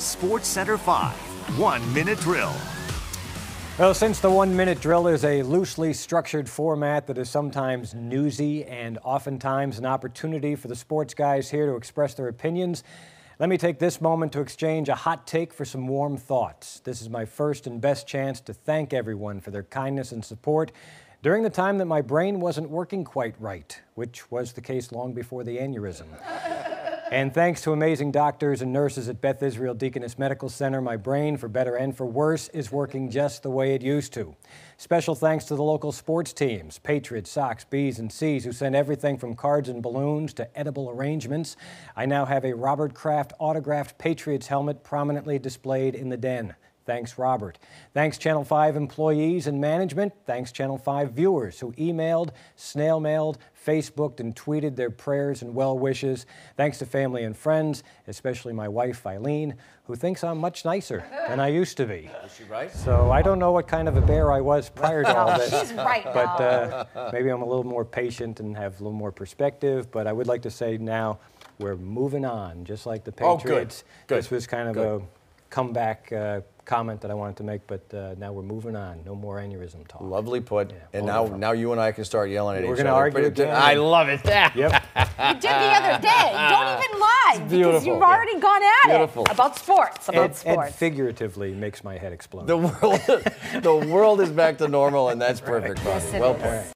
SportsCenter 5 1-minute drill. Well, since the one-minute drill is a loosely structured format that is sometimes newsy and oftentimes an opportunity for the sports guys here to express their opinions, let me take this moment to exchange a hot take for some warm thoughts. This is my first and best chance to thank everyone for their kindness and support during the time that my brain wasn't working quite right, which was the case long before the aneurysm. And thanks to amazing doctors and nurses at Beth Israel Deaconess Medical Center, my brain, for better and for worse, is working just the way it used to. Special thanks to the local sports teams, Patriots, Sox, Bs, and Cs, who sent everything from cards and balloons to edible arrangements. I now have a Robert Kraft autographed Patriots helmet prominently displayed in the den. Thanks, Robert. Thanks, Channel 5 employees and management. Thanks, Channel 5 viewers who emailed, snail-mailed, Facebooked, and tweeted their prayers and well wishes. Thanks to family and friends, especially my wife, Eileen, who thinks I'm much nicer than I used to be. Is she right? So I don't know what kind of a bear I was prior to all this. She's right now. But maybe I'm a little more patient and have a little more perspective. But I would like to say now we're moving on, just like the Patriots. Oh, good. This was kind of a comeback comment that I wanted to make, but now we're moving on. No more aneurysm talk. Lovely put. Yeah, and now you and I can start yelling at each other. We're going to argue again. I love it. Yep. You did the other day. Don't even lie. It's beautiful. Because you've already gone at it. About sports. It figuratively makes my head explode. The world is back to normal, and that's perfect. Yes, well put.